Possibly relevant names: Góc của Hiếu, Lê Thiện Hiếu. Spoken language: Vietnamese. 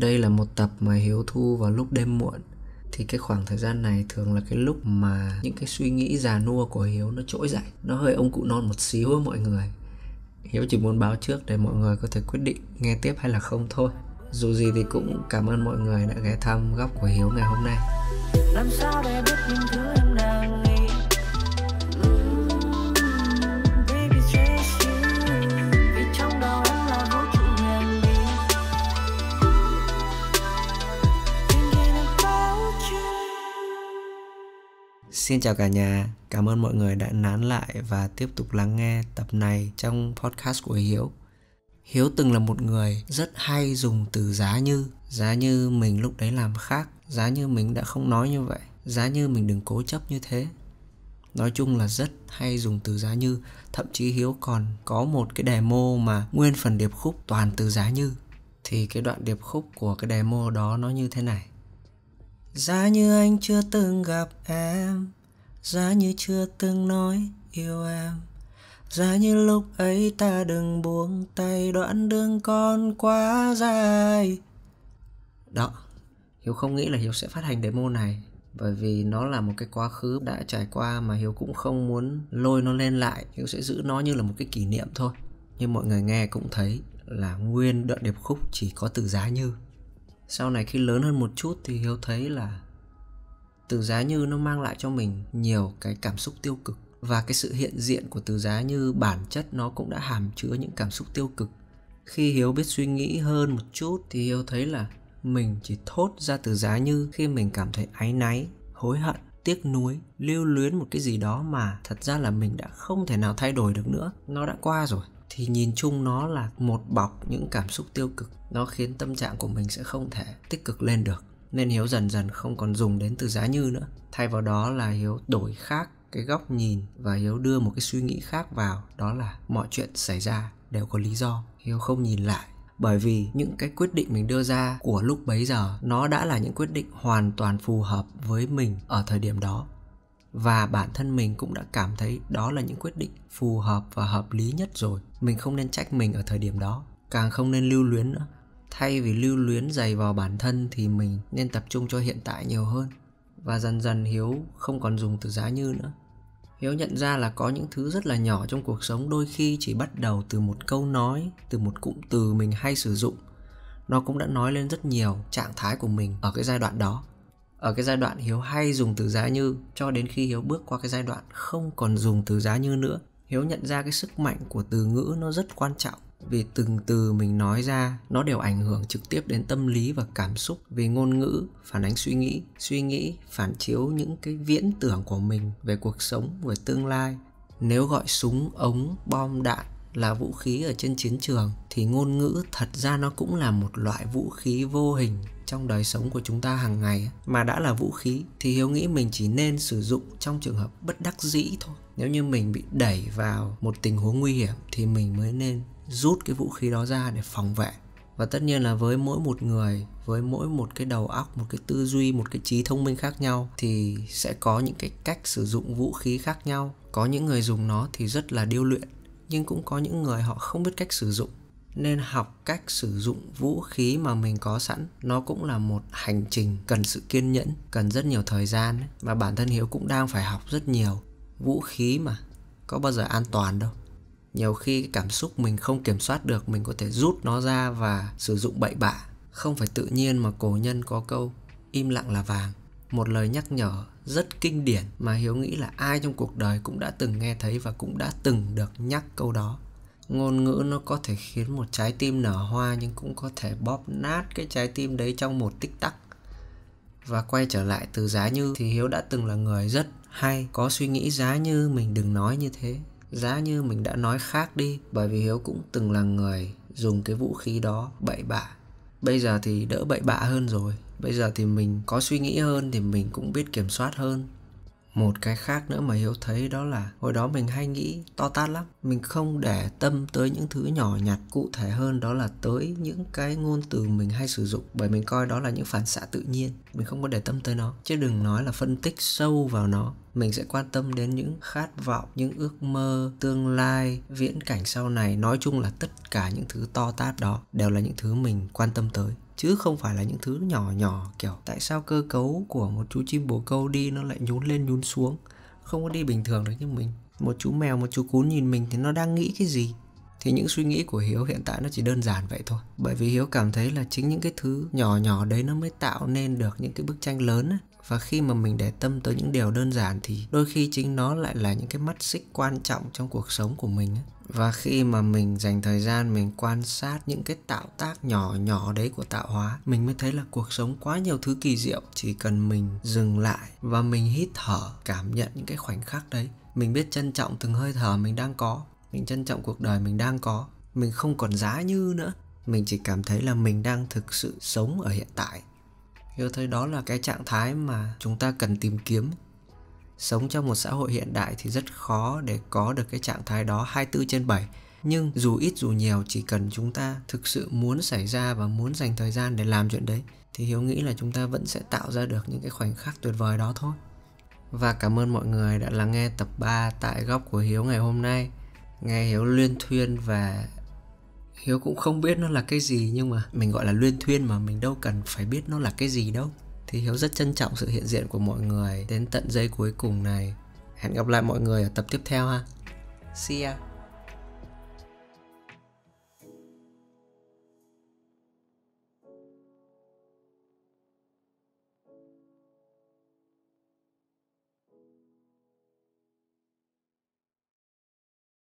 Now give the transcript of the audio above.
Đây là một tập mà Hiếu thu vào lúc đêm muộn. Thì cái khoảng thời gian này thường là cái lúc mà những cái suy nghĩ già nua của Hiếu nó trỗi dậy. Nó hơi ông cụ non một xíu mọi người. Hiếu chỉ muốn báo trước để mọi người có thể quyết định nghe tiếp hay là không thôi. Dù gì thì cũng cảm ơn mọi người đã ghé thăm Góc của Hiếu ngày hôm nay. Làm sao để biết những thứ em đang nghĩ? Xin chào cả nhà, cảm ơn mọi người đã nán lại và tiếp tục lắng nghe tập này trong podcast của Hiếu. Hiếu từng là một người rất hay dùng từ giá như mình lúc đấy làm khác, giá như mình đã không nói như vậy, giá như mình đừng cố chấp như thế. Nói chung là rất hay dùng từ giá như, thậm chí Hiếu còn có một cái demo mà nguyên phần điệp khúc toàn từ giá như. Thì cái đoạn điệp khúc của cái demo đó nó như thế này. Giá như anh chưa từng gặp em, giá như chưa từng nói yêu em, giá như lúc ấy ta đừng buông tay, đoạn đường còn quá dài. Đó, Hiếu không nghĩ là Hiếu sẽ phát hành demo này, bởi vì nó là một cái quá khứ đã trải qua mà Hiếu cũng không muốn lôi nó lên lại. Hiếu sẽ giữ nó như là một cái kỷ niệm thôi. Nhưng mọi người nghe cũng thấy là nguyên đoạn điệp khúc chỉ có từ giá như. Sau này khi lớn hơn một chút thì Hiếu thấy là từ giá như nó mang lại cho mình nhiều cái cảm xúc tiêu cực. Và cái sự hiện diện của từ giá như bản chất nó cũng đã hàm chứa những cảm xúc tiêu cực. Khi Hiếu biết suy nghĩ hơn một chút thì Hiếu thấy là mình chỉ thốt ra từ giá như khi mình cảm thấy áy náy, hối hận, tiếc nuối, lưu luyến một cái gì đó mà thật ra là mình đã không thể nào thay đổi được nữa. Nó đã qua rồi. Thì nhìn chung nó là một bọc những cảm xúc tiêu cực. Nó khiến tâm trạng của mình sẽ không thể tích cực lên được. Nên Hiếu dần dần không còn dùng đến từ giá như nữa. Thay vào đó là Hiếu đổi khác cái góc nhìn và Hiếu đưa một cái suy nghĩ khác vào. Đó là mọi chuyện xảy ra đều có lý do. Hiếu không nhìn lại. Bởi vì những cái quyết định mình đưa ra của lúc bấy giờ nó đã là những quyết định hoàn toàn phù hợp với mình ở thời điểm đó. Và bản thân mình cũng đã cảm thấy đó là những quyết định phù hợp và hợp lý nhất rồi. Mình không nên trách mình ở thời điểm đó. Càng không nên lưu luyến nữa. Thay vì lưu luyến dày vào bản thân thì mình nên tập trung cho hiện tại nhiều hơn. Và dần dần Hiếu không còn dùng từ giá như nữa. Hiếu nhận ra là có những thứ rất là nhỏ trong cuộc sống đôi khi chỉ bắt đầu từ một câu nói, từ một cụm từ mình hay sử dụng. Nó cũng đã nói lên rất nhiều trạng thái của mình ở cái giai đoạn đó. Ở cái giai đoạn Hiếu hay dùng từ giá như cho đến khi Hiếu bước qua cái giai đoạn không còn dùng từ giá như nữa. Hiếu nhận ra cái sức mạnh của từ ngữ nó rất quan trọng. Vì từng từ mình nói ra nó đều ảnh hưởng trực tiếp đến tâm lý và cảm xúc. Vì ngôn ngữ phản ánh suy nghĩ phản chiếu những cái viễn tưởng của mình về cuộc sống, về tương lai. Nếu gọi súng, ống, bom, đạn là vũ khí ở trên chiến trường thì ngôn ngữ thật ra nó cũng là một loại vũ khí vô hình trong đời sống của chúng ta hàng ngày. Mà đã là vũ khí thì Hiếu nghĩ mình chỉ nên sử dụng trong trường hợp bất đắc dĩ thôi. Nếu như mình bị đẩy vào một tình huống nguy hiểm thì mình mới nên rút cái vũ khí đó ra để phòng vệ. Và tất nhiên là với mỗi một người, với mỗi một cái đầu óc, một cái tư duy, một cái trí thông minh khác nhau thì sẽ có những cái cách sử dụng vũ khí khác nhau. Có những người dùng nó thì rất là điêu luyện, nhưng cũng có những người họ không biết cách sử dụng. Nên học cách sử dụng vũ khí mà mình có sẵn nó cũng là một hành trình cần sự kiên nhẫn, cần rất nhiều thời gian. Mà bản thân Hiếu cũng đang phải học rất nhiều. Vũ khí mà, có bao giờ an toàn đâu. Nhiều khi cảm xúc mình không kiểm soát được, mình có thể rút nó ra và sử dụng bậy bạ. Không phải tự nhiên mà cổ nhân có câu im lặng là vàng. Một lời nhắc nhở rất kinh điển mà Hiếu nghĩ là ai trong cuộc đời cũng đã từng nghe thấy và cũng đã từng được nhắc câu đó. Ngôn ngữ nó có thể khiến một trái tim nở hoa, nhưng cũng có thể bóp nát cái trái tim đấy trong một tích tắc. Và quay trở lại từ giá như thì Hiếu đã từng là người rất hay có suy nghĩ giá như mình đừng nói như thế, giá như mình đã nói khác đi. Bởi vì Hiếu cũng từng là người dùng cái vũ khí đó bậy bạ. Bây giờ thì đỡ bậy bạ hơn rồi. Bây giờ thì mình có suy nghĩ hơn thì mình cũng biết kiểm soát hơn. Một cái khác nữa mà Hiếu thấy đó là hồi đó mình hay nghĩ to tát lắm. Mình không để tâm tới những thứ nhỏ nhặt, cụ thể hơn đó là tới những cái ngôn từ mình hay sử dụng. Bởi mình coi đó là những phản xạ tự nhiên. Mình không có để tâm tới nó. Chứ đừng nói là phân tích sâu vào nó. Mình sẽ quan tâm đến những khát vọng, những ước mơ, tương lai, viễn cảnh sau này. Nói chung là tất cả những thứ to tát đó đều là những thứ mình quan tâm tới. chứ không phải là những thứ nhỏ nhỏ kiểu tại sao cơ cấu của một chú chim bồ câu đi nó lại nhún lên nhún xuống, không có đi bình thường đấy. Nhưng mình, một chú mèo, một chú cún nhìn mình thì nó đang nghĩ cái gì? Thì những suy nghĩ của Hiếu hiện tại nó chỉ đơn giản vậy thôi. Bởi vì Hiếu cảm thấy là chính những cái thứ nhỏ nhỏ đấy nó mới tạo nên được những cái bức tranh lớn ấy. Và khi mà mình để tâm tới những điều đơn giản thì đôi khi chính nó lại là những cái mắt xích quan trọng trong cuộc sống của mình ấy. Và khi mà mình dành thời gian mình quan sát những cái tạo tác nhỏ nhỏ đấy của tạo hóa, mình mới thấy là cuộc sống quá nhiều thứ kỳ diệu. Chỉ cần mình dừng lại và mình hít thở, cảm nhận những cái khoảnh khắc đấy, mình biết trân trọng từng hơi thở mình đang có, mình trân trọng cuộc đời mình đang có, mình không còn giá như nữa, mình chỉ cảm thấy là mình đang thực sự sống ở hiện tại. Hiếu thấy đó là cái trạng thái mà chúng ta cần tìm kiếm. Sống trong một xã hội hiện đại thì rất khó để có được cái trạng thái đó 24/7. Nhưng dù ít dù nhiều, chỉ cần chúng ta thực sự muốn xảy ra và muốn dành thời gian để làm chuyện đấy, thì Hiếu nghĩ là chúng ta vẫn sẽ tạo ra được những cái khoảnh khắc tuyệt vời đó thôi. Và cảm ơn mọi người đã lắng nghe tập 3 tại Góc của Hiếu ngày hôm nay. Nghe Hiếu luyên thuyên và Hiếu cũng không biết nó là cái gì, nhưng mà mình gọi là luyên thuyên mà mình đâu cần phải biết nó là cái gì đâu. Thì Hiếu rất trân trọng sự hiện diện của mọi người đến tận giây cuối cùng này. Hẹn gặp lại mọi người ở tập tiếp theo ha. See ya.